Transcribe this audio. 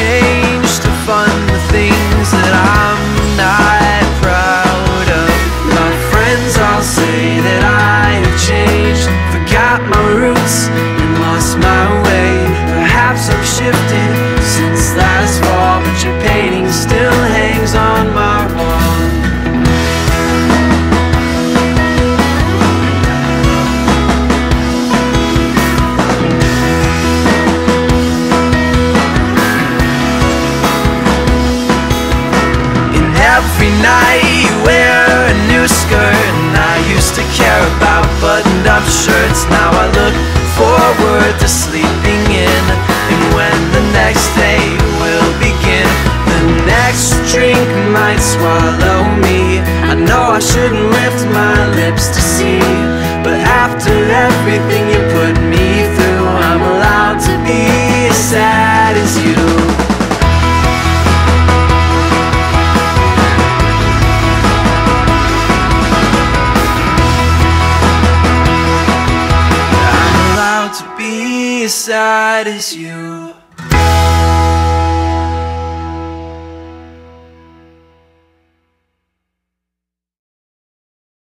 change to fund the things that I'm not proud of. My friends all say that I have changed, forgot my roots and lost my way. Perhaps I've shifted since last fall, but your painting still hangs on my wall. Every night you wear a new skirt, and I used to care about buttoned-up shirts. Now I look forward to sleeping in, and when the next day will begin, the next drink might swallow me. I know I shouldn't lift my lips to see, but after everything you put me through, I'm allowed to be as sad as you. As sad as you.